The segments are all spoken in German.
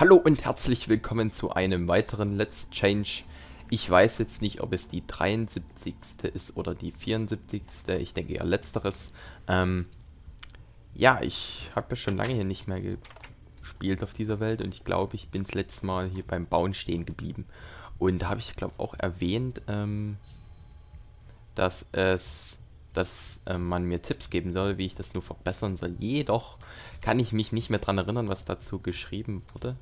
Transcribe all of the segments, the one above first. Hallo und herzlich willkommen zu einem weiteren Let's Change. Ich weiß jetzt nicht, ob es die 73. ist oder die 74. Ich denke eher letzteres. Ja, ich habe ja schon lange hier nicht mehr gespielt auf dieser Welt und ich glaube, ich bin das letzte Mal hier beim Bauen stehen geblieben. Und da habe ich, glaube ich, auch erwähnt, dass man mir Tipps geben soll, wie ich das nur verbessern soll. Jedoch kann ich mich nicht mehr dran erinnern, was dazu geschrieben wurde.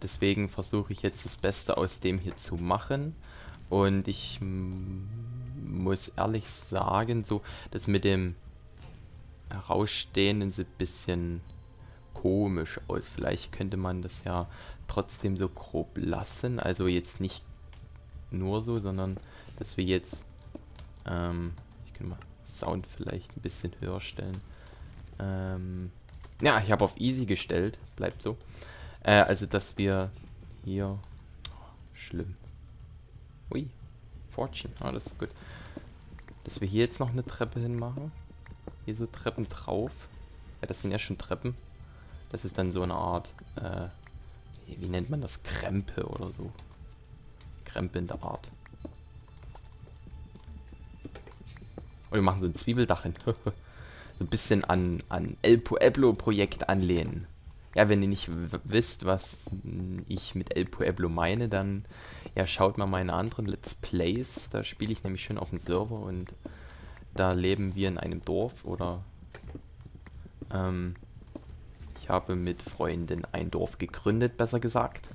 Deswegen versuche ich jetzt das Beste aus dem hier zu machen. Und ich muss ehrlich sagen, so das mit dem Herausstehenden sieht ein bisschen komisch aus. Vielleicht könnte man das ja trotzdem so grob lassen. Also jetzt nicht nur so, sondern dass wir jetzt, ich kann mal Sound vielleicht ein bisschen höher stellen. Ja, ich habe auf Easy gestellt, bleibt so. Also, dass wir hier, oh, schlimm. Ui, Fortune, ah, das ist gut. Dass wir hier jetzt noch eine Treppe hinmachen. Hier so Treppen drauf. Ja, das sind ja schon Treppen. Das ist dann so eine Art, wie nennt man das? Krempe oder so. Krempe in der Art. Und wir machen so ein Zwiebeldach hin. So ein bisschen an El Pueblo Projekt anlehnen. Ja, wenn ihr nicht wisst, was ich mit El Pueblo meine, dann ja, schaut mal meine anderen Let's Plays. Da spiele ich nämlich schon auf dem Server und da leben wir in einem Dorf oder ich habe mit Freunden ein Dorf gegründet, besser gesagt,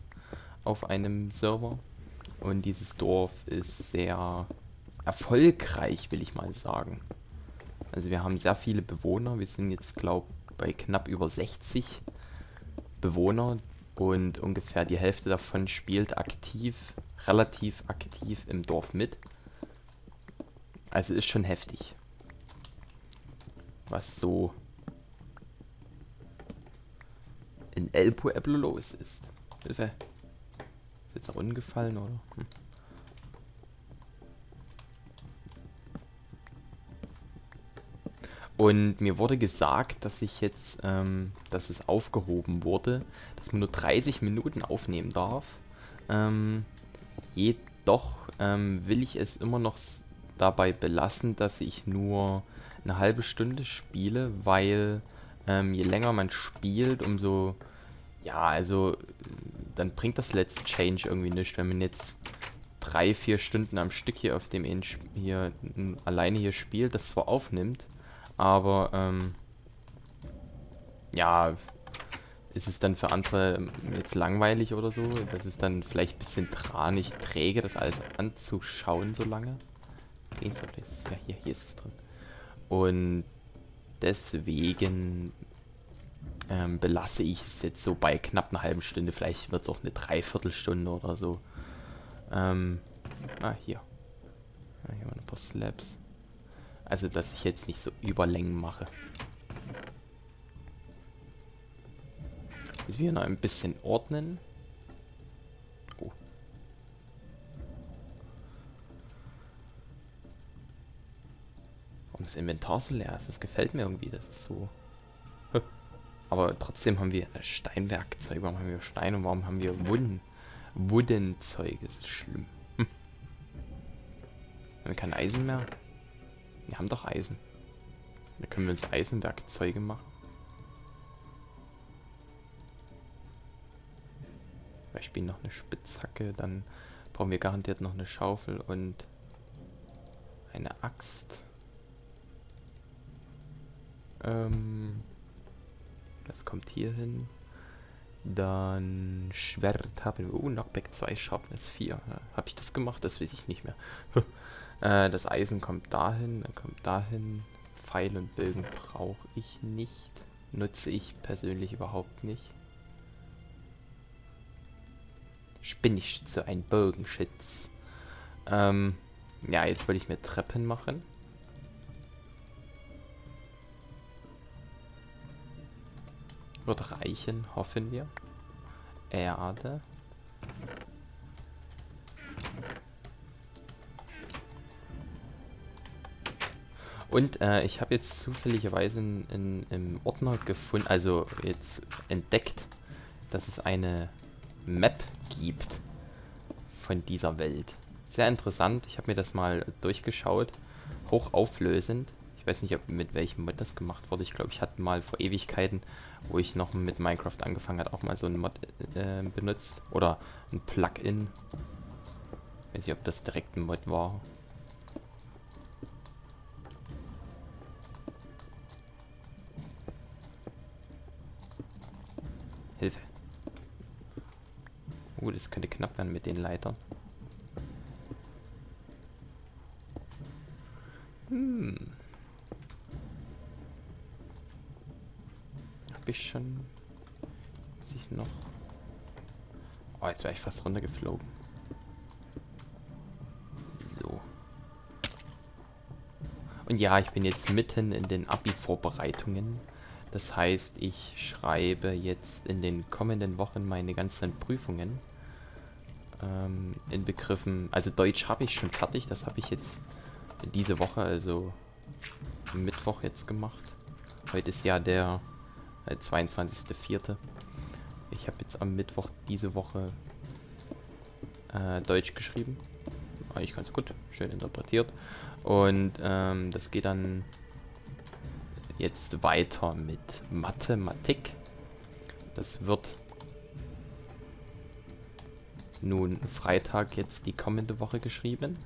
auf einem Server. Und dieses Dorf ist sehr erfolgreich, will ich mal sagen. Also wir haben sehr viele Bewohner. Wir sind jetzt, glaube ich, bei knapp über 60 Bewohner. Und ungefähr die Hälfte davon spielt aktiv, relativ aktiv im Dorf mit. Also ist schon heftig. Was so in El Pueblo los ist. Hilfe. Ist jetzt nach unten gefallen, oder? Hm. Und mir wurde gesagt, dass ich jetzt, dass es aufgehoben wurde, dass man nur 30 Minuten aufnehmen darf. Jedoch will ich es immer noch dabei belassen, dass ich nur eine halbe Stunde spiele, weil je länger man spielt, umso, ja, also, dann bringt das Let's Change irgendwie nichts, wenn man jetzt 3-4 Stunden am Stück hier auf dem hier alleine hier spielt, das zwar aufnimmt, aber, ja, ist es dann für andere jetzt langweilig oder so? Das ist dann vielleicht ein bisschen tranig, träge, das alles anzuschauen so lange. Ja, hier ist es drin. Und deswegen belasse ich es jetzt so bei knapp einer halben Stunde. Vielleicht wird es auch eine Dreiviertelstunde oder so. Hier. Ja, hier haben wir ein paar Slabs. Also, dass ich jetzt nicht so Überlängen mache. Müssen wir noch ein bisschen ordnen. Oh. Warum das Inventar so leer ist, das gefällt mir irgendwie, das ist so. Aber trotzdem haben wir Steinwerkzeug, warum haben wir Stein und warum haben wir Woodenzeug? Das ist schlimm. Hm. Haben wir kein Eisen mehr? Wir haben doch Eisen. Da können wir uns Eisenwerkzeuge machen. Zum Beispiel noch eine Spitzhacke, dann brauchen wir garantiert noch eine Schaufel und eine Axt. Das kommt hier hin. Dann Schwert haben wir. Knockback 2, Sharpness 4. Habe ich das gemacht? Das weiß ich nicht mehr. Das Eisen kommt dahin, dann kommt dahin. Pfeil und Bögen brauche ich nicht. Nutze ich persönlich überhaupt nicht. Spinnenschütze, ein Bogenschütz. Ja, jetzt wollte ich mir Treppen machen. Wird reichen, hoffen wir. Erde. Und ich habe jetzt zufälligerweise im Ordner gefunden, also jetzt entdeckt, dass es eine Map gibt von dieser Welt. Sehr interessant, ich habe mir das mal durchgeschaut, hochauflösend. Ich weiß nicht, ob mit welchem Mod das gemacht wurde. Ich glaube, ich hatte mal vor Ewigkeiten, wo ich noch mit Minecraft angefangen habe, auch mal so einen Mod benutzt. Oder ein Plugin. Ich weiß nicht, ob das direkt ein Mod war. Hilfe. Das könnte knapp werden mit den Leitern. Hab ich schon... Muss ich noch... Oh, jetzt wäre ich fast runtergeflogen. So. Und ja, ich bin jetzt mitten in den Abi-Vorbereitungen. Das heißt, ich schreibe jetzt in den kommenden Wochen meine ganzen Prüfungen. In Begriffen... Also Deutsch habe ich schon fertig, das habe ich jetzt... diese Woche, also Mittwoch jetzt gemacht. Heute ist ja der 22.04. Ich habe jetzt am Mittwoch diese Woche Deutsch geschrieben. Eigentlich ganz gut, schön interpretiert. Und das geht dann jetzt weiter mit Mathematik. Das wird nun Freitag jetzt die kommende Woche geschrieben.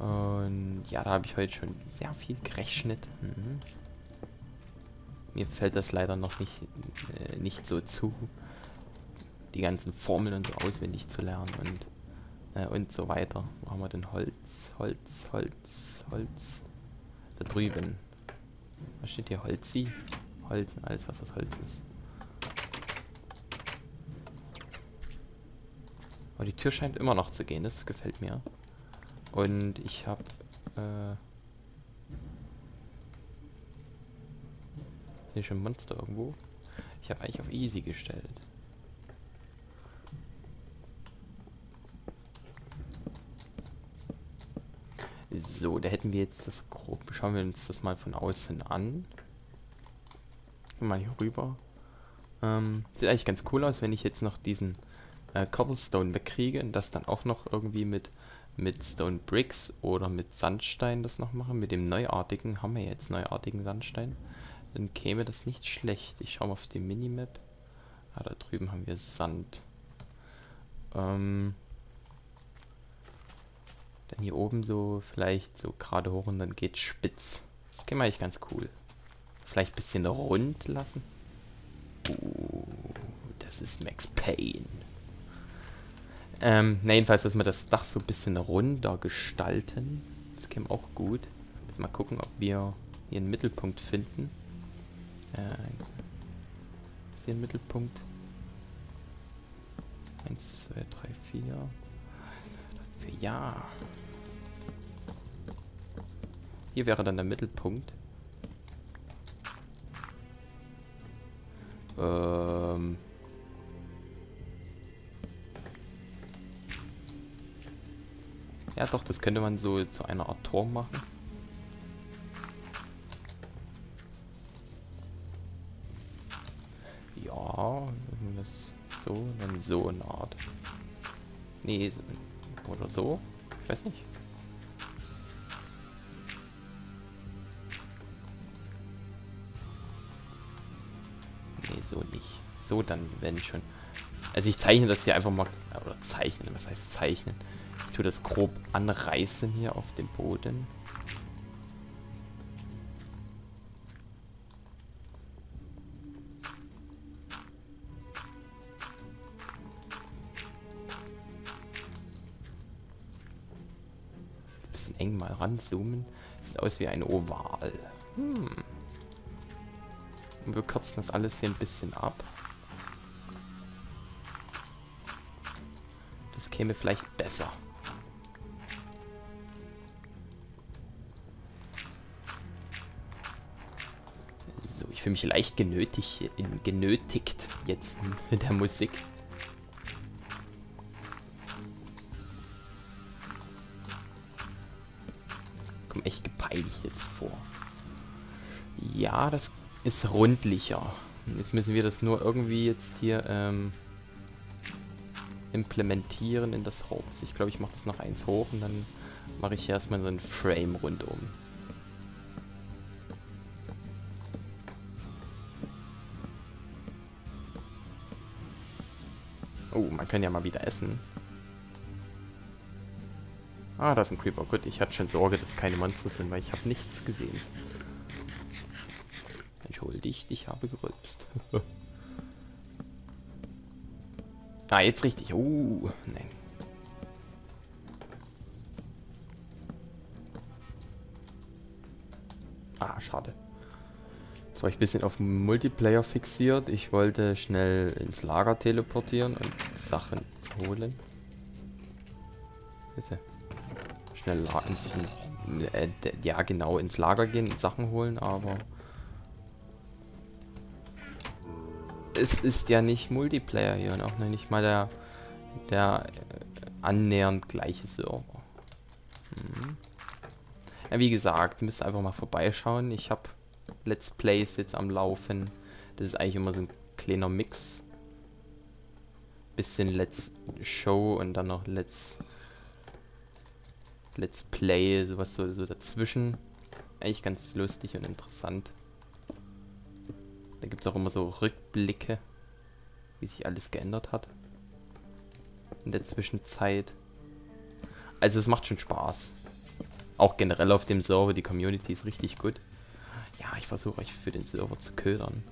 Und ja, da habe ich heute schon sehr viel gerechnet. Mir fällt das leider noch nicht so zu, die ganzen Formeln und so auswendig zu lernen und so weiter. Wo haben wir denn Holz? Holz. Da drüben. Was steht hier? Holzi? Holz, alles was das Holz ist. Aber die Tür scheint immer noch zu gehen, das gefällt mir. Und ich habe hier schon ein Monster irgendwo. Ich habe eigentlich auf easy gestellt. So, da hätten wir jetzt das grob. Schauen wir uns das mal von außen an. Mal hier rüber. Sieht eigentlich ganz cool aus, wenn ich jetzt noch diesen Cobblestone wegkriege und das dann auch noch irgendwie mit Stone Bricks oder mit Sandstein das noch machen. Mit dem neuartigen, haben wir jetzt neuartigen Sandstein. Dann käme das nicht schlecht. Ich schaue mal auf die Minimap. Ah, da drüben haben wir Sand. Dann hier oben so, vielleicht so gerade hoch und dann geht's spitz. Das käme eigentlich ganz cool. Vielleicht ein bisschen rund lassen. Das ist Max Payne. Na jedenfalls, dass wir das Dach so ein bisschen runder gestalten. Das käme auch gut. Mal gucken, ob wir hier einen Mittelpunkt finden. Ist hier ein Mittelpunkt? 1, 2, 3, 4. 1, 2, 3, 4. Ja. Hier wäre dann der Mittelpunkt. Ja doch, das könnte man so zu einer Art Turm machen. Ja, das so, dann so eine Art. Nee, oder so. Ich weiß nicht. Nee, so nicht. So dann, wenn schon. Also ich zeichne das hier einfach mal, oder zeichnen, was heißt zeichnen? Ich tue das grob anreißen hier auf dem Boden. Ein bisschen eng mal ranzoomen. Sieht aus wie ein Oval. Und wir kürzen das alles hier ein bisschen ab. Das käme vielleicht besser. Ich fühle mich leicht genötigt jetzt mit der Musik. verteidigt jetzt vor. Ja, das ist rundlicher. Jetzt müssen wir das nur irgendwie jetzt hier implementieren in das Holz. Ich glaube, ich mache das noch eins hoch und dann mache ich hier erstmal so ein Frame rundum. Oh, man kann ja mal wieder essen. Ah, da ist ein Creeper. Gut, ich hatte schon Sorge, dass keine Monster sind, weil ich habe nichts gesehen. Entschuldigt, ich habe gerülpst. Ah, jetzt richtig. Oh, nein. Ah, schade. Jetzt war ich ein bisschen auf Multiplayer fixiert. Ich wollte schnell ins Lager teleportieren und Sachen holen. Bitte. Schnell ja, genau, ins Lager gehen und Sachen holen, aber es ist ja nicht Multiplayer hier und auch nicht mal der annähernd gleiche Server. Hm. Ja, wie gesagt, müsst einfach mal vorbeischauen. Ich habe Let's Plays jetzt am Laufen. Das ist eigentlich immer so ein kleiner Mix. Bisschen Let's Show und dann noch Let's Play, sowas so dazwischen. Eigentlich ganz lustig und interessant. Da gibt es auch immer so Rückblicke, wie sich alles geändert hat in der Zwischenzeit. Also es macht schon Spaß. Auch generell auf dem Server, die Community ist richtig gut. Ja, ich versuche euch für den Server zu ködern.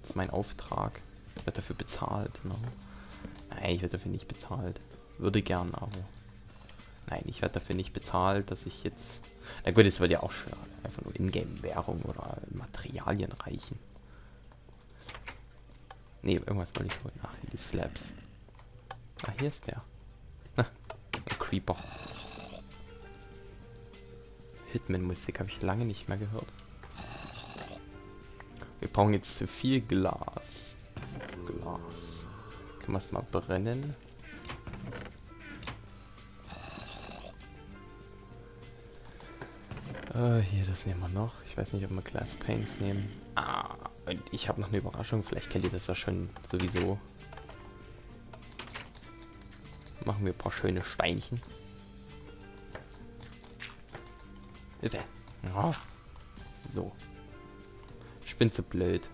Das ist mein Auftrag. Ich werde dafür bezahlt. Ne? Nein, ich werde dafür nicht bezahlt. Würde gern, aber... Nein, ich werde dafür nicht bezahlt, dass ich jetzt... Na gut, es wird ja auch schon einfach nur Ingame-Währung oder Materialien reichen. Ne, irgendwas wollte ich holen. Ach, hier die Slabs. Ah, hier ist der. Na, ein Creeper. Hitman-Musik habe ich lange nicht mehr gehört. Wir brauchen jetzt zu viel Glas. Glas. Können wir es mal brennen? Hier, das nehmen wir noch. Ich weiß nicht, ob wir Glass Paints nehmen. Ah, und ich habe noch eine Überraschung. Vielleicht kennt ihr das ja schon sowieso. Machen wir ein paar schöne Steinchen. Hilfe. Ja. So. Ich bin zu blöd.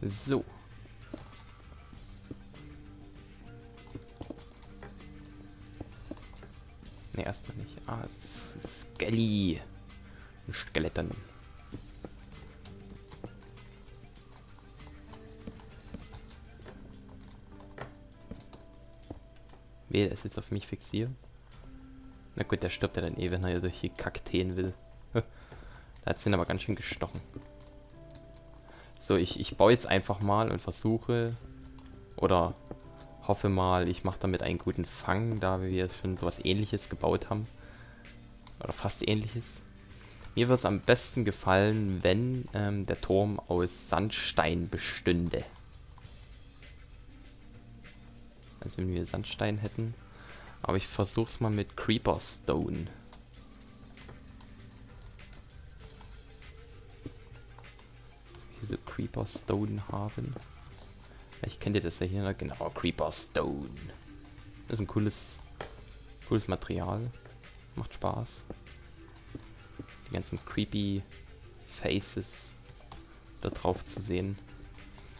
So. Ne, erstmal nicht. Ah, Skelly. Ein Skeleton. Wer ist jetzt auf mich fixiert? Na gut, der stirbt ja dann eh, wenn er ja durch die Kakteen will. Da hat es den aber ganz schön gestochen. So, ich baue jetzt einfach mal und versuche... Oder... Hoffe mal, ich mache damit einen guten Fang, da wir schon sowas Ähnliches gebaut haben. Oder fast Ähnliches. Mir wird es am besten gefallen, wenn der Turm aus Sandstein bestünde. Also wenn wir Sandstein hätten. Aber ich versuche es mal mit Creeper Stone. Hier so Creeper Stone haben. Ich kenne das ja hier, genau, Creeper Stone. Das ist ein cooles Material. Macht Spaß. Die ganzen creepy Faces da drauf zu sehen.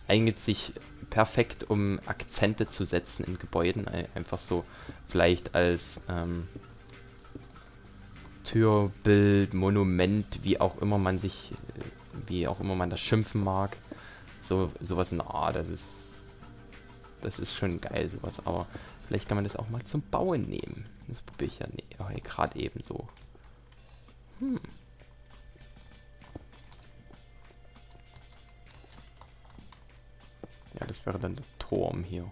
Eignet sich perfekt, um Akzente zu setzen in Gebäuden. Einfach so vielleicht als Türbild, Monument, wie auch immer man das schimpfen mag. Sowas in der Art, das ist schon geil, sowas, aber vielleicht kann man das auch mal zum Bauen nehmen. Das probiere ich ja gerade eben so. Hm. Ja, das wäre dann der Turm hier.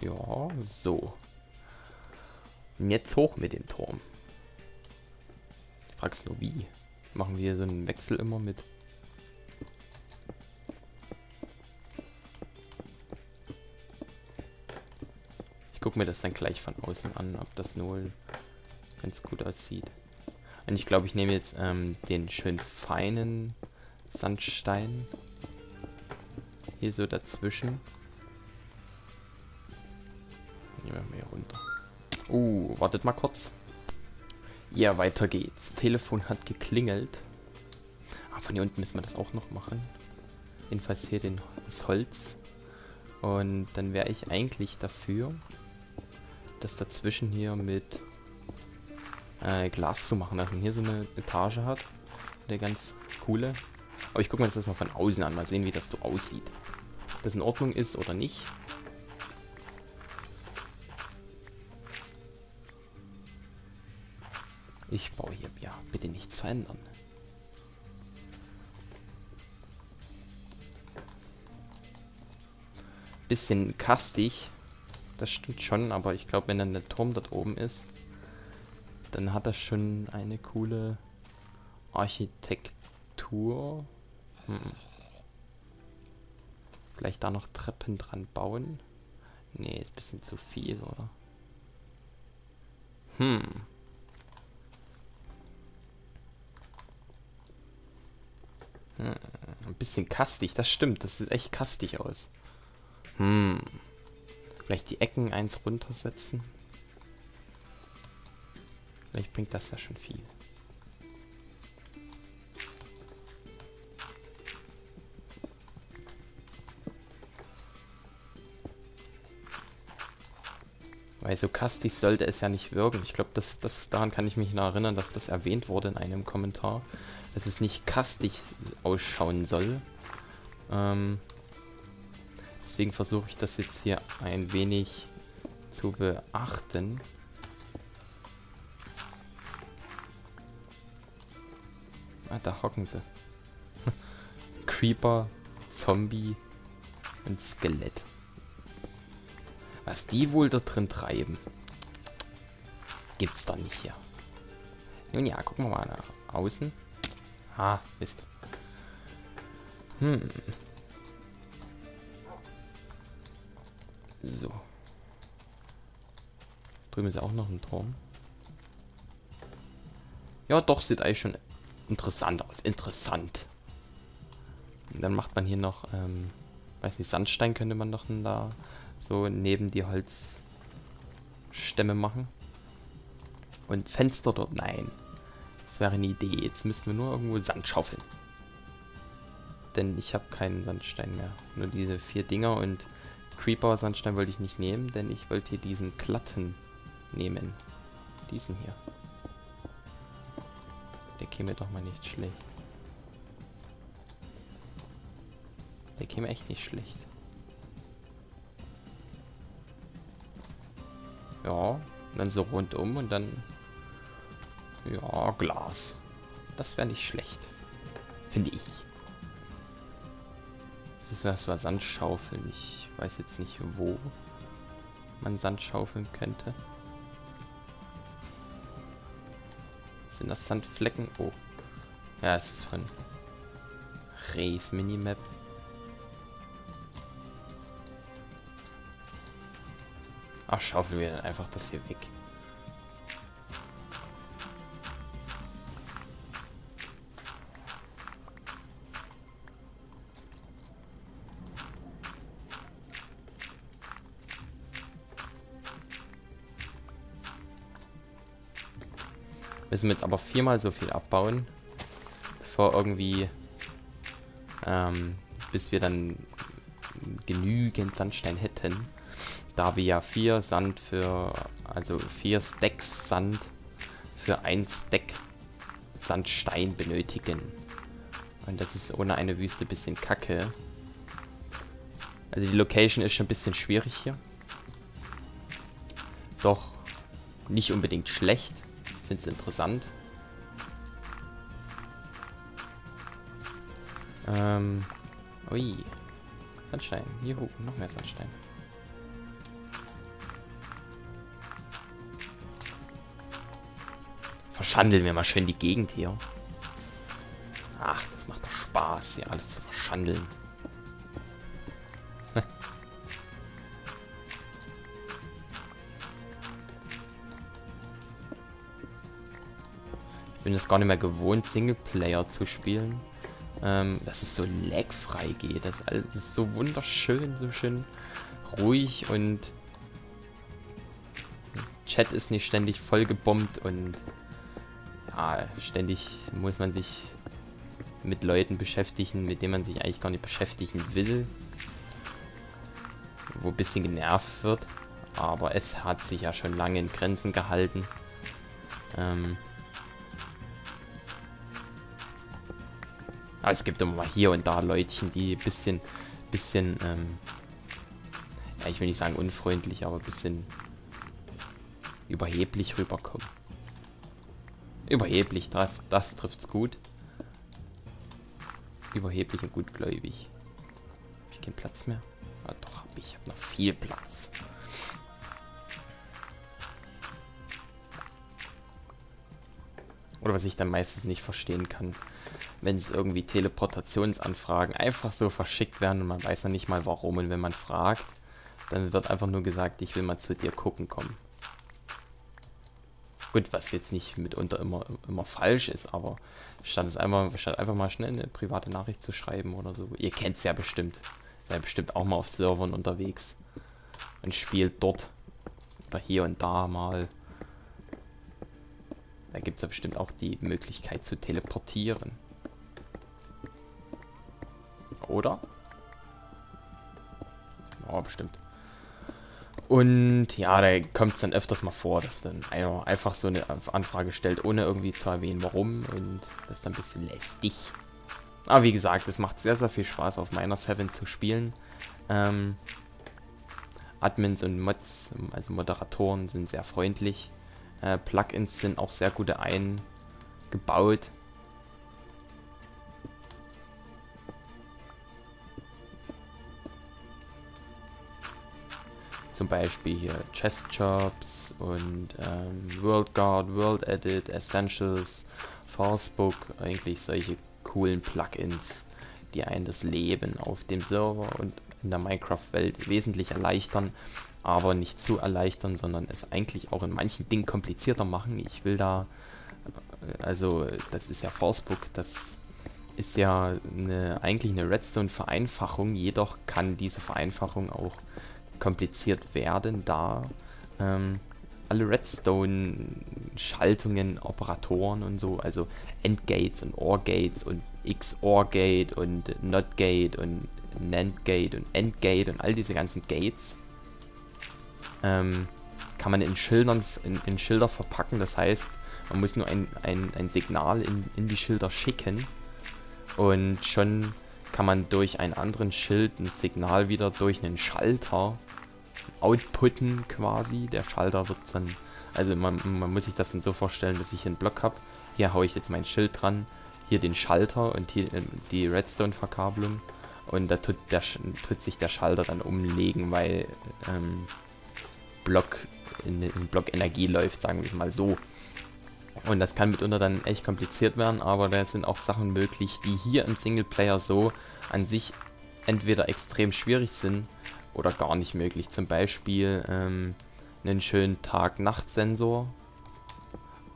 Ja, so. Und jetzt hoch mit dem Turm. Ich frage es nur wie. Machen wir so einen Wechsel immer mit Ich gucke mir das dann gleich von außen an, ob das Null ganz gut aussieht. Und ich glaube, ich nehme jetzt den schön feinen Sandstein. Hier so dazwischen. Nehmen wir hier runter. Wartet mal kurz. Ja, weiter geht's. Telefon hat geklingelt. Ah, von hier unten müssen wir das auch noch machen. Jedenfalls hier das Holz. Und dann wäre ich eigentlich dafür, das dazwischen hier mit Glas zu machen, dass man hier so eine Etage hat. Eine ganz coole. Aber ich gucke mir das erstmal von außen an, mal sehen, wie das so aussieht. Ob das in Ordnung ist oder nicht. Ich baue hier, ja, bitte nichts verändern. Bisschen kastig, das stimmt schon, aber ich glaube, wenn dann der Turm dort oben ist, dann hat das schon eine coole Architektur. Vielleicht da noch Treppen dran bauen. Nee, ist ein bisschen zu viel, oder? Ein bisschen kastig, das stimmt, das sieht echt kastig aus. Vielleicht die Ecken eins runtersetzen. Vielleicht bringt das ja schon viel. Weil so kastig sollte es ja nicht wirken. Ich glaube, daran kann ich mich noch erinnern, dass das erwähnt wurde in einem Kommentar. Dass es nicht kastig ausschauen soll. Deswegen versuche ich das jetzt hier ein wenig zu beachten. Ah, da hocken sie. Creeper, Zombie und Skelett. Was die wohl da drin treiben, gibt's da nicht hier. Nun ja, gucken wir mal nach außen. Ah, Mist. So. Drüben ist ja auch noch ein Turm. Ja, doch, sieht eigentlich schon interessant aus. Interessant. Und dann macht man hier noch, weiß nicht, Sandstein könnte man noch da so neben die Holzstämme machen. Und Fenster dort, nein. Das wäre eine Idee. Jetzt müssten wir nur irgendwo Sand schaufeln. Denn ich habe keinen Sandstein mehr. Nur diese 4 Dinger und Creeper-Sandstein wollte ich nicht nehmen, denn ich wollte hier diesen glatten nehmen. Diesen hier. Der käme doch mal nicht schlecht. Der käme echt nicht schlecht. Ja, und dann so rundum und dann... Ja, Glas. Das wäre nicht schlecht. Finde ich. Das war Sandschaufeln. Ich weiß jetzt nicht, wo man Sand schaufeln könnte. Sind das Sandflecken? Oh. Ja, es ist von Reis Minimap. Ach, schaufeln wir dann einfach das hier weg. Müssen wir jetzt aber 4-mal so viel abbauen, bevor irgendwie, bis wir dann genügend Sandstein hätten. Da wir ja 4 Sand für, also 4 Stacks Sand für 1 Stack Sandstein benötigen. Und das ist ohne eine Wüste ein bisschen kacke. Also die Location ist schon ein bisschen schwierig hier. Doch nicht unbedingt schlecht. Ich finde es interessant. Ui. Sandstein. Juhu, noch mehr Sandstein. Verschandeln wir mal schön die Gegend hier. Ach, das macht doch Spaß, hier alles zu verschandeln. bin es gar nicht mehr gewohnt, Singleplayer zu spielen. Dass es so lagfrei geht. Das ist alles so wunderschön, so schön ruhig und Chat ist nicht ständig vollgebombt und ja, ständig muss man sich mit Leuten beschäftigen, mit denen man sich eigentlich gar nicht beschäftigen will. Wo ein bisschen genervt wird, aber es hat sich ja schon lange in Grenzen gehalten. Aber es gibt immer mal hier und da Leutchen, die ein bisschen, ja, ich will nicht sagen unfreundlich, aber ein bisschen überheblich rüberkommen. Überheblich, das trifft's gut. Überheblich und gutgläubig. Hab ich keinen Platz mehr? Ah, doch, ich hab noch viel Platz. Oder was ich dann meistens nicht verstehen kann, wenn es irgendwie Teleportationsanfragen einfach so verschickt werden und man weiß ja nicht mal warum. Und wenn man fragt, dann wird einfach nur gesagt, ich will mal zu dir gucken kommen. Gut, was jetzt nicht mitunter immer falsch ist, aber statt einfach mal schnell eine private Nachricht zu schreiben oder so. Ihr kennt es ja bestimmt. Seid bestimmt auch mal auf Servern unterwegs und spielt dort oder hier und da mal. Da gibt es ja bestimmt auch die Möglichkeit zu teleportieren. Oder? Ja, bestimmt. Und ja, da kommt es dann öfters mal vor, dass dann einer einfach so eine Anfrage stellt, ohne irgendwie zu erwähnen, warum. Und das ist dann ein bisschen lästig. Aber wie gesagt, es macht sehr, sehr viel Spaß, auf Miners Heaven zu spielen. Admins und Mods, also Moderatoren, sind sehr freundlich. Plugins sind auch sehr gute eingebaut. Zum Beispiel hier Chest-Jobs und WorldGuard, WorldEdit, Essentials, FalseBook, eigentlich solche coolen Plugins, die einen das Leben auf dem Server und in der Minecraft-Welt wesentlich erleichtern, aber nicht zu erleichtern, sondern es eigentlich auch in manchen Dingen komplizierter machen. Ich will da, also das ist ja FalseBook, das ist ja eigentlich eine Redstone-Vereinfachung, jedoch kann diese Vereinfachung auch kompliziert werden, da alle Redstone-Schaltungen, Operatoren und so, also Endgates und OR-Gates und XOR-Gate und NOT-Gate und NAND-Gate und Endgate und all diese ganzen Gates kann man in Schilder verpacken, das heißt, man muss nur ein Signal in die Schilder schicken und schon kann man durch einen anderen Schild ein Signal wieder durch einen Schalter outputten quasi. Der Schalter wird dann, also man muss sich das dann so vorstellen, dass ich einen Block habe. Hier haue ich jetzt mein Schild dran, hier den Schalter und hier die Redstone-Verkabelung. Und da tut sich der Schalter dann umlegen, weil Block in Block Energie läuft, sagen wir es mal so. Und das kann mitunter dann echt kompliziert werden, aber da sind auch Sachen möglich, die hier im Singleplayer so an sich entweder extrem schwierig sind oder gar nicht möglich. Zum Beispiel einen schönen Tag-Nacht-Sensor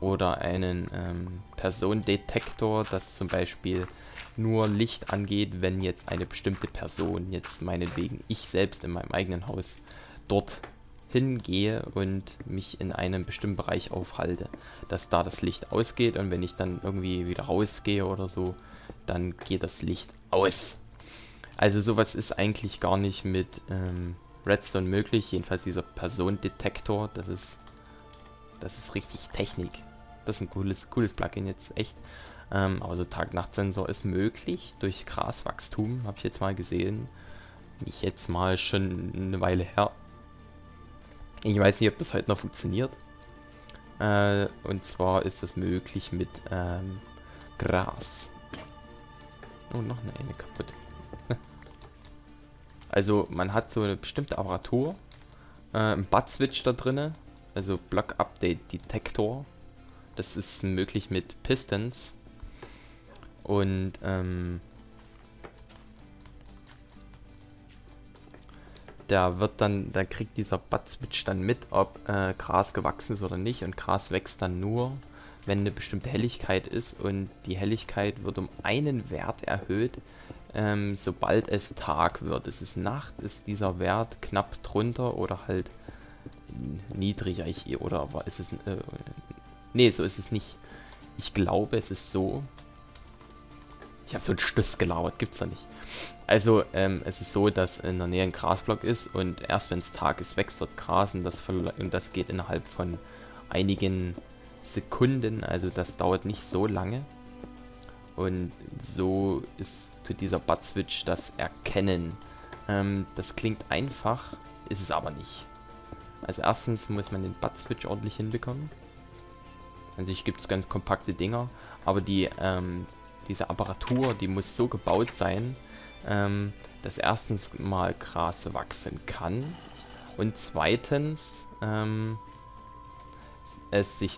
oder einen Personendetektor, das zum Beispiel nur Licht angeht, wenn jetzt eine bestimmte Person, jetzt meinetwegen ich selbst in meinem eigenen Haus, dort hingehe und mich in einem bestimmten Bereich aufhalte, dass da das Licht ausgeht und wenn ich dann irgendwie wieder rausgehe oder so, dann geht das Licht aus. Also sowas ist eigentlich gar nicht mit Redstone möglich, jedenfalls dieser Personendetektor, das ist richtig Technik. Das ist ein cooles Plugin jetzt, echt. Aber so Tag-Nacht-Sensor ist möglich durch Graswachstum, habe ich jetzt mal gesehen. Nicht jetzt mal, schon eine Weile her. Ich weiß nicht, ob das heute noch funktioniert. Und zwar ist das möglich mit Gras. Oh, noch eine kaputt. Also man hat so eine bestimmte Apparatur. Ein Bud-Switch da drin. Also Block Update Detektor. Das ist möglich mit Pistons. Und da kriegt dieser Bud-Switch dann mit, ob Gras gewachsen ist oder nicht. Und Gras wächst dann nur, wenn eine bestimmte Helligkeit ist, und die Helligkeit wird um einen Wert erhöht, sobald es Tag wird. Es ist Nacht, ist dieser Wert knapp drunter oder halt niedriger, nee, so ist es nicht. Ich glaube, es ist so. Ich habe so einen Stuss gelabert, gibt's da nicht. Also, es ist so, dass in der Nähe ein Grasblock ist und erst wenn es Tag ist, wächst dort Gras, und das geht innerhalb von einigen Sekunden, also das dauert nicht so lange. Und so ist zu dieser Bud-Switch das Erkennen. Das klingt einfach, ist es aber nicht. Also erstens muss man den Bud-Switch ordentlich hinbekommen. An sich gibt es ganz kompakte Dinger, aber die, diese Apparatur, die muss so gebaut sein, dass erstens mal Gras wachsen kann und zweitens es sich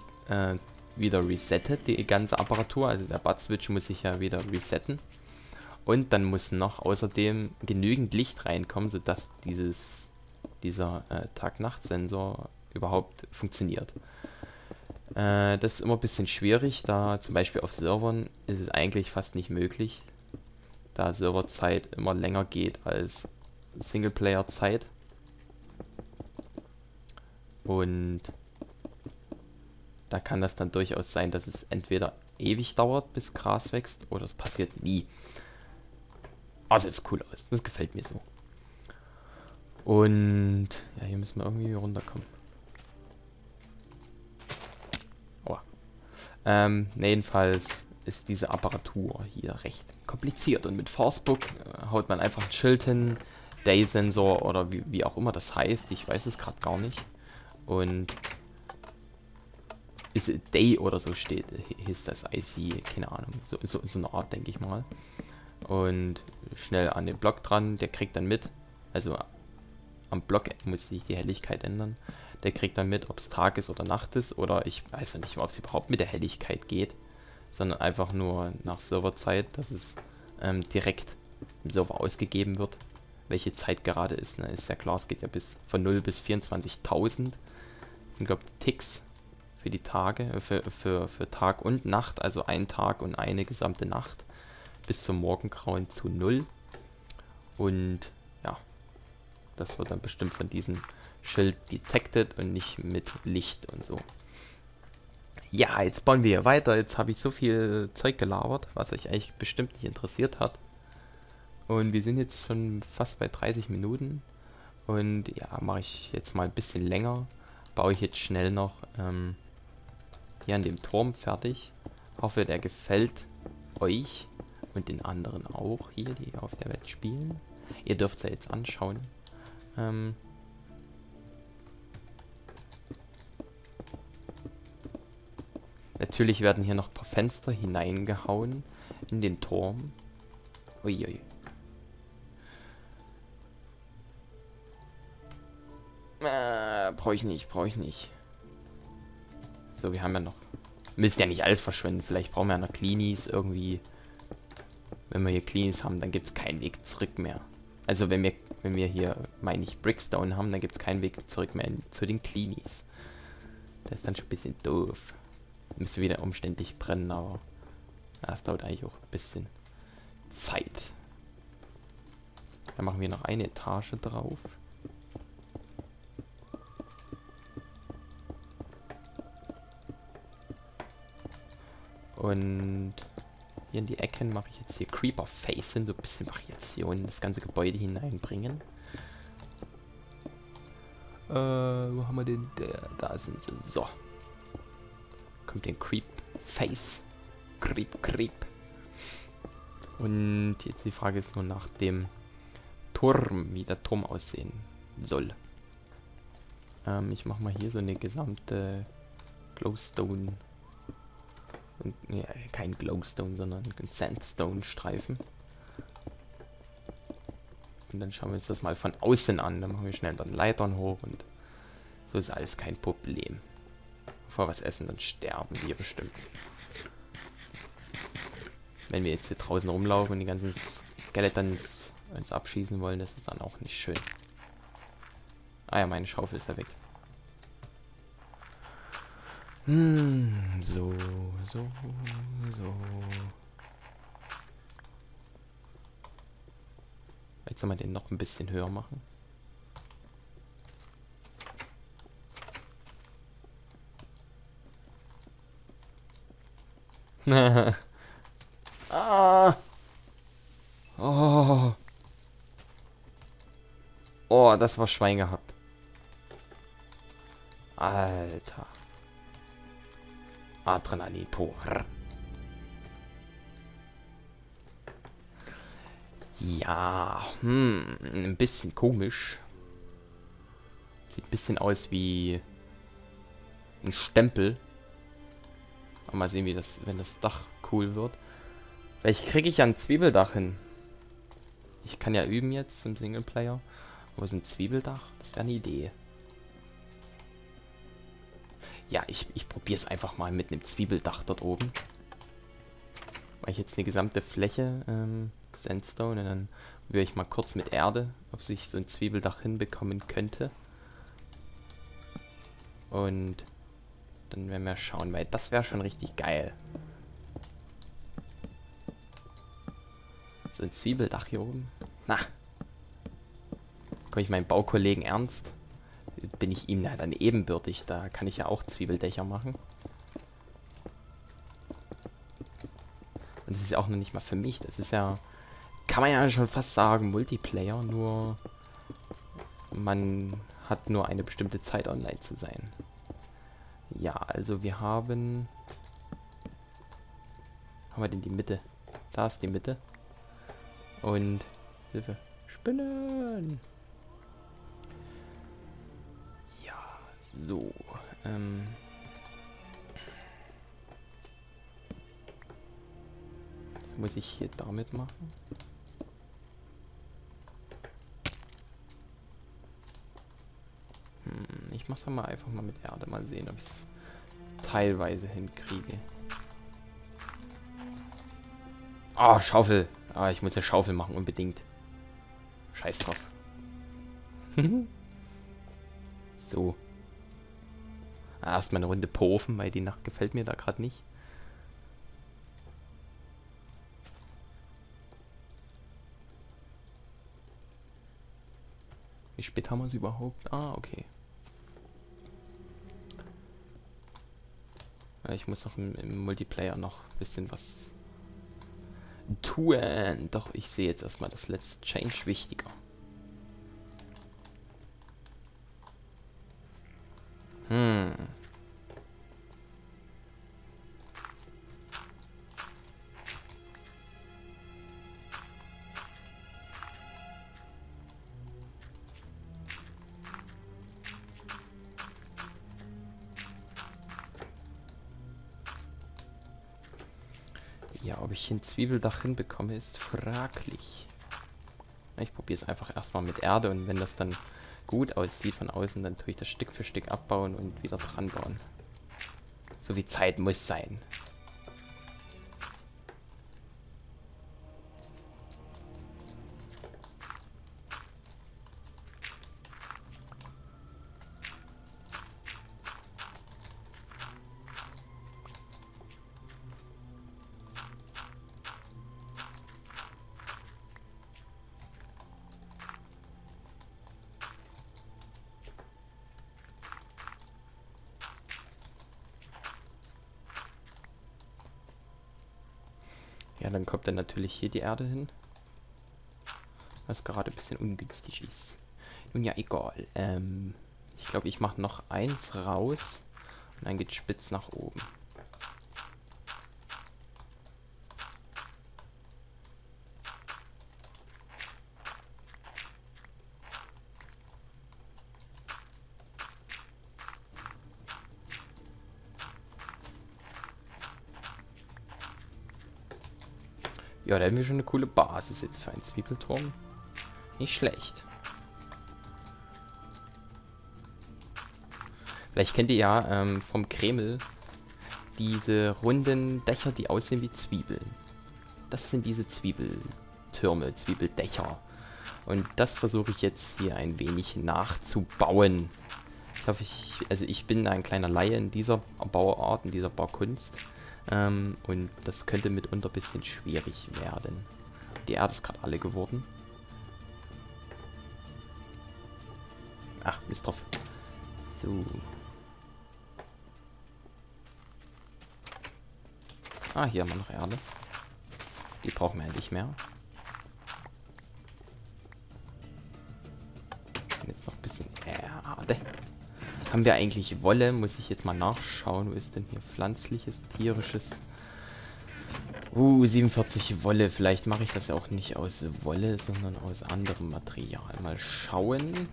wieder resettet, die ganze Apparatur, also der Bud-Switch muss sich ja wieder resetten, und dann muss noch außerdem genügend Licht reinkommen, sodass dieser Tag-Nacht-Sensor überhaupt funktioniert. Das ist immer ein bisschen schwierig, da zum Beispiel auf Servern ist es eigentlich fast nicht möglich, da Serverzeit immer länger geht als Singleplayer-Zeit. Und da kann das dann durchaus sein, dass es entweder ewig dauert, bis Gras wächst, oder es passiert nie. Also sieht cool aus, das gefällt mir so. Und ja, hier müssen wir irgendwie runterkommen. Jedenfalls ist diese Apparatur hier recht kompliziert, und mit FalseBook haut man einfach ein Schild hin, Day-Sensor oder wie auch immer das heißt, ich weiß es gerade gar nicht, und ist Day oder so steht, ist das IC, keine Ahnung, so eine Art, denke ich mal, und schnell an den Block dran, der kriegt dann mit, also am Block muss sich die Helligkeit ändern. Der kriegt dann mit, ob es Tag ist oder Nacht ist, oder ich weiß ja nicht mal, ob es überhaupt mit der Helligkeit geht, sondern einfach nur nach Serverzeit, dass es direkt im Server ausgegeben wird, welche Zeit gerade ist. Ne? Ist ja klar, es geht ja bis von 0 bis 24.000. Das sind, glaube ich, Ticks für die Tage, für Tag und Nacht, also ein Tag und eine gesamte Nacht bis zum Morgengrauen zu 0. Und das wird dann bestimmt von diesem Schild detected und nicht mit Licht und so. Ja, jetzt bauen wir hier weiter. Jetzt habe ich so viel Zeug gelabert, was euch eigentlich bestimmt nicht interessiert hat. Und wir sind jetzt schon fast bei 30 Minuten. Und ja, mache ich jetzt mal ein bisschen länger. Baue ich jetzt schnell noch hier an dem Turm fertig. Hoffe, der gefällt euch und den anderen auch hier, die auf der Welt spielen. Ihr dürft es ja jetzt anschauen. Natürlich werden hier noch ein paar Fenster hineingehauen in den Turm. Uiui. Brauche ich nicht. So, wir haben ja noch... Müsst ja nicht alles verschwenden. Vielleicht brauchen wir ja noch Cleanies irgendwie. Wenn wir hier Cleanies haben, dann gibt es keinen Weg zurück mehr. Also wenn wir hier, meine ich, Brickstone haben, dann gibt es keinen Weg zurück mehr zu den Cleanies. Das ist dann schon ein bisschen doof. Müssen wieder umständlich brennen, aber das dauert eigentlich auch ein bisschen Zeit. Dann machen wir noch eine Etage drauf. Und hier in die Ecken mache ich jetzt hier Creeper Face hin, so ein bisschen Variationen in das ganze Gebäude hineinbringen. Wo haben wir den? Da sind sie. So. Kommt den Creep Face. Creep. Und jetzt die Frage ist nur nach dem Turm, wie der Turm aussehen soll. Ich mache mal hier so eine gesamte Glowstone. Ja, kein Glowstone, sondern ein Sandstone-Streifen. Und dann schauen wir uns das mal von außen an. Dann machen wir schnell dann Leitern hoch und so ist alles kein Problem. Bevor wir was essen, dann sterben wir bestimmt. Wenn wir jetzt hier draußen rumlaufen und die ganzen Skeletons uns abschießen wollen, das ist dann auch nicht schön. Ah ja, meine Schaufel ist ja weg. So. Jetzt soll man den noch ein bisschen höher machen. Oh, das war Schwein gehabt. Alter. Adrenalin pur. Ja, ein bisschen komisch. Sieht ein bisschen aus wie ein Stempel. Mal sehen, wie das, wenn das Dach cool wird. Vielleicht kriege ich ja ein Zwiebeldach hin. Ich kann ja üben jetzt im Singleplayer. Aber so ein Zwiebeldach, das wäre eine Idee. Ja, ich probiere es einfach mal mit einem Zwiebeldach dort oben. Weil ich jetzt eine gesamte Fläche, Sandstone, und dann würde ich mal kurz mit Erde, ob ich so ein Zwiebeldach hinbekommen könnte. Und dann werden wir schauen, weil das wäre schon richtig geil. So ein Zwiebeldach hier oben. Na, komme ich meinen Baukollegen Ernst? Bin ich ihm dann ebenbürtig. Da kann ich ja auch Zwiebeldächer machen. Und das ist ja auch noch nicht mal für mich. Das ist ja, kann man ja schon fast sagen, Multiplayer. Nur man hat nur eine bestimmte Zeit online zu sein. Ja, also wir haben... Haben wir denn die Mitte? Da ist die Mitte. Und... Hilfe. Spinnen! Ja, so. Das muss ich hier damit machen. Ich mach's dann mal einfach mal mit Erde. Mal sehen, ob ich es teilweise hinkriege. Ah, Schaufel. Ah, ich muss ja Schaufel machen, unbedingt. Scheiß drauf. So. Erstmal eine Runde pofen, weil die Nacht gefällt mir da gerade nicht. Wie spät haben wir es überhaupt? Ah, okay. Ich muss noch im Multiplayer noch ein bisschen was tun. Doch, ich sehe jetzt erstmal das Let's Change wichtiger. Ja, ob ich ein Zwiebeldach hinbekomme, ist fraglich. Ich probiere es einfach erstmal mit Erde und wenn das dann gut aussieht von außen, dann tue ich das Stück für Stück abbauen und wieder dran bauen. So wie Zeit muss sein. Ja, dann kommt dann natürlich hier die Erde hin. Was gerade ein bisschen ungünstig ist. Nun ja, egal. Ich glaube, ich mache noch eins raus. Und dann geht es spitz nach oben. Ja, da haben wir schon eine coole Basis jetzt für einen Zwiebelturm. Nicht schlecht. Vielleicht kennt ihr ja vom Kreml diese runden Dächer, die aussehen wie Zwiebeln. Das sind diese Zwiebeltürme, Zwiebeldächer. Und das versuche ich jetzt hier ein wenig nachzubauen. Ich Ich hoffe, also ich bin ein kleiner Laie in dieser Bauart, in dieser Baukunst. Und das könnte mitunter ein bisschen schwierig werden. Die Erde ist gerade alle geworden. Ach, Mist drauf. So. Ah, hier haben wir noch Erde. Die brauchen wir ja nicht mehr. Jetzt noch ein bisschen Erde. Haben wir eigentlich Wolle? Muss ich jetzt mal nachschauen. Wo ist denn hier pflanzliches, tierisches? 47 Wolle. Vielleicht mache ich das ja auch nicht aus Wolle, sondern aus anderem Material. Mal schauen.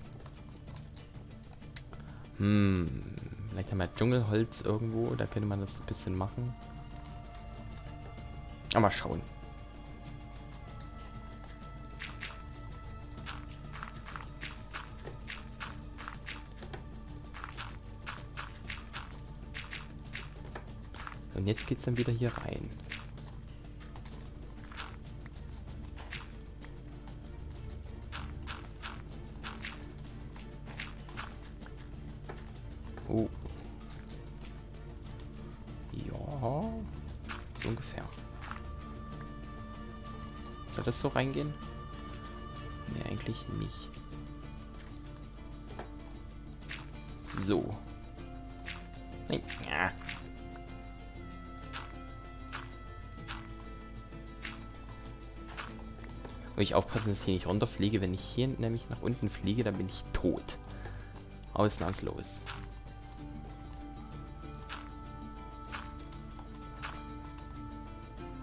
Vielleicht haben wir Dschungelholz irgendwo. Da könnte man das so ein bisschen machen. Aber mal schauen. Und jetzt geht's dann wieder hier rein. Oh. Ja. So ungefähr. Soll das so reingehen? Nee, eigentlich nicht. So. Nein. Ja. Und ich aufpassen, dass ich hier nicht runterfliege. Wenn ich hier nämlich nach unten fliege, dann bin ich tot. Ausnahmslos.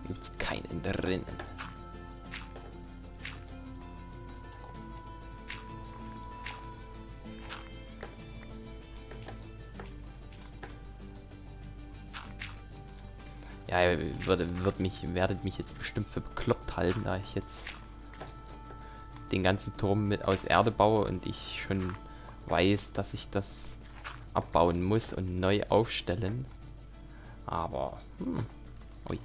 Hier gibt's keinen drinnen. Ja, ihr werdet mich jetzt bestimmt für bekloppt halten, da ich jetzt den ganzen Turm mit aus Erde baue und ich schon weiß, dass ich das abbauen muss und neu aufstellen. Aber ui.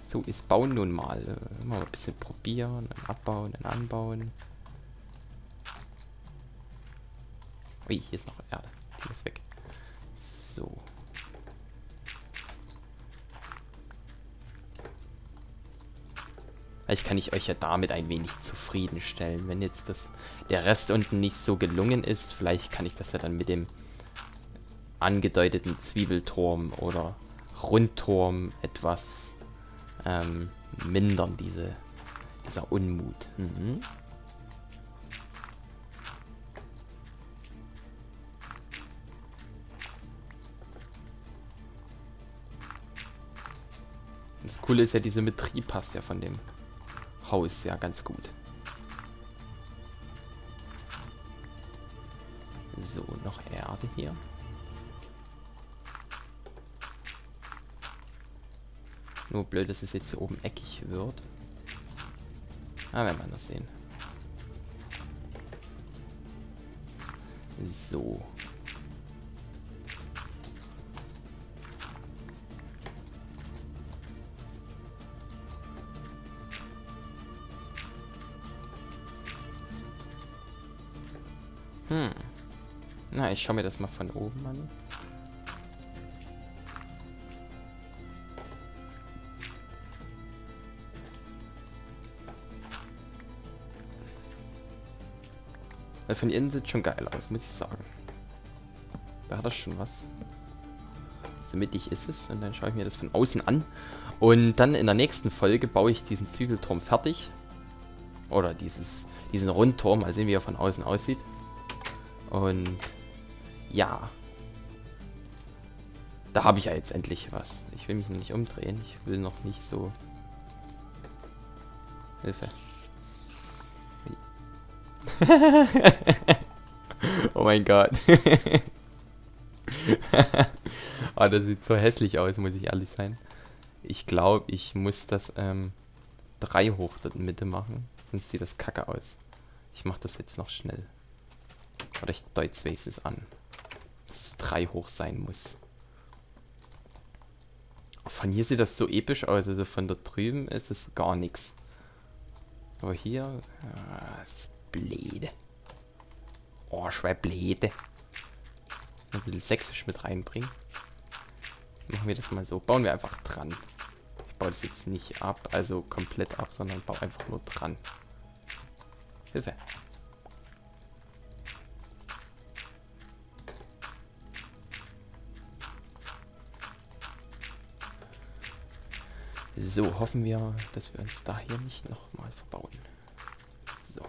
So ist Bauen nun mal. Mal ein bisschen probieren, dann abbauen, dann anbauen. Ui, hier ist noch Erde. Die muss weg. So. Ich kann ich euch ja damit ein wenig zufriedenstellen. Wenn jetzt der Rest unten nicht so gelungen ist, vielleicht kann ich das ja dann mit dem angedeuteten Zwiebelturm oder Rundturm etwas mindern, dieser Unmut. Das Coole ist ja, die Symmetrie passt ja von dem Haus ja ganz gut. So, noch Erde hier. Nur blöd, dass es jetzt hier oben eckig wird. Ah, werden wir das sehen. So. Na, ich schaue mir das mal von oben an. Weil von innen sieht schon geil aus, muss ich sagen. Da hat das schon was. So mittig ist es und dann schaue ich mir das von außen an. Und dann in der nächsten Folge baue ich diesen Zwiebelturm fertig. Oder diesen Rundturm, mal sehen, wie er von außen aussieht. Und ja, da habe ich ja jetzt endlich was. Ich will mich noch nicht umdrehen, ich will noch nicht so... Hilfe. Oh mein Gott. Oh, das sieht so hässlich aus, muss ich ehrlich sein. Ich glaube, ich muss das 3 hoch in der Mitte machen, sonst sieht das kacke aus. Ich mache das jetzt noch schnell. Oder ich deute es an, dass es 3 hoch sein muss. Von hier sieht das so episch aus, also von da drüben ist es gar nichts. Aber hier, das ist blöd. Oh, Schweiblete. Ein bisschen sächsisch mit reinbringen. Machen wir das mal so. Bauen wir einfach dran. Ich baue das jetzt nicht ab, also komplett ab, sondern baue einfach nur dran. Hilfe. So, hoffen wir, dass wir uns da hier nicht nochmal verbauen. So.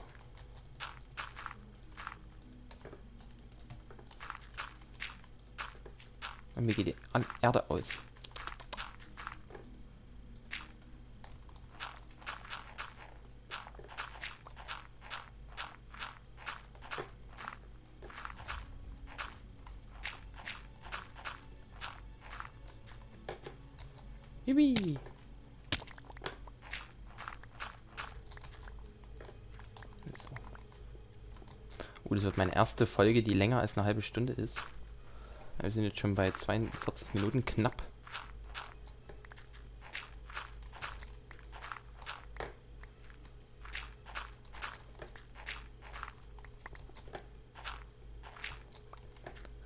Und mir geht die Erde aus. Yippie! Das wird meine erste Folge, die länger als eine halbe Stunde ist. Wir sind jetzt schon bei 42 Minuten knapp.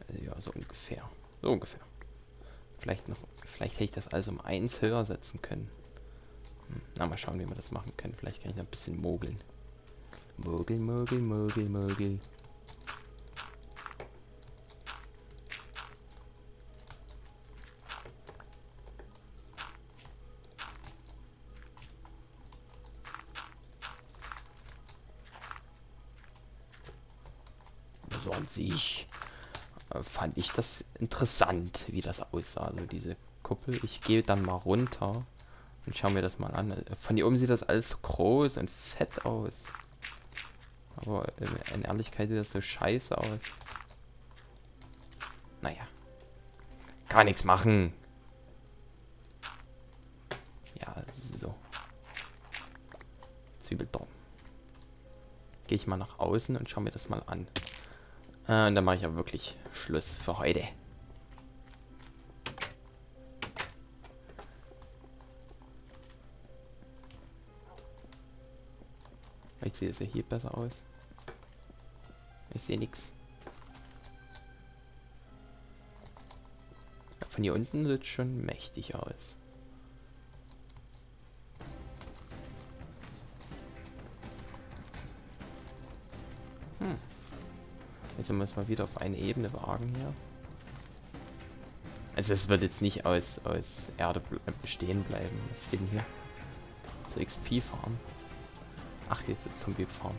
Also ja, so ungefähr. So ungefähr. Vielleicht hätte ich das alles um 1 höher setzen können. Na, mal schauen, wie wir das machen können. Vielleicht kann ich da ein bisschen mogeln. Mogel. So an sich fand ich das interessant, wie das aussah, also diese Kuppel. Ich gehe dann mal runter und schauen wir das mal an. Von hier oben sieht das alles so groß und fett aus. Aber in Ehrlichkeit sieht das so scheiße aus. Naja. Kann nichts machen. Ja, so. Zwiebeltorn. Gehe ich mal nach außen und schaue mir das mal an. Und dann mache ich ja wirklich Schluss für heute. Ich sehe es ja hier besser aus. Ich sehe nichts. Von hier unten sieht es schon mächtig aus. Also müssen wir wieder auf eine Ebene wagen hier. Also es wird jetzt nicht aus Erde bestehen bleiben. Was steht denn hier? Zur XP-Farm. Ach, jetzt ist Zombie-Farm.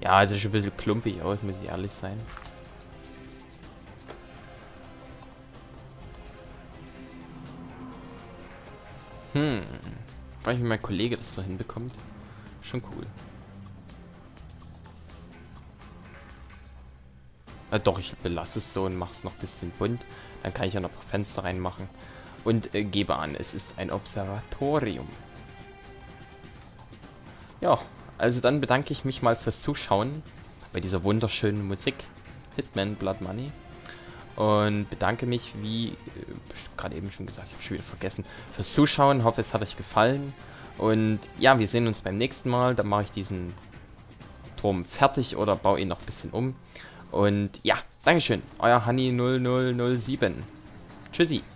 Ja, also schon ein bisschen klumpig aus, muss ich ehrlich sein. Frage ich, wie mein Kollege das so hinbekommt. Schon cool. Doch, ich belasse es so und mache es noch ein bisschen bunt. Dann kann ich ja noch ein paar Fenster reinmachen. Und gebe an, es ist ein Observatorium. Ja, also dann bedanke ich mich mal fürs Zuschauen bei dieser wunderschönen Musik, Hitman Blood Money. Und bedanke mich, wie gerade eben schon gesagt, ich habe schon wieder vergessen, fürs Zuschauen. Hoffe, es hat euch gefallen. Und ja, wir sehen uns beim nächsten Mal. Dann mache ich diesen Turm fertig oder baue ihn noch ein bisschen um. Und ja, Dankeschön, euer Hanni 0007. Tschüssi.